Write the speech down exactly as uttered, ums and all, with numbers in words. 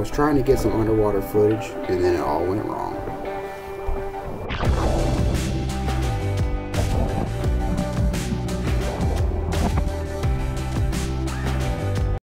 was trying to get some underwater footage, and then it all went wrong.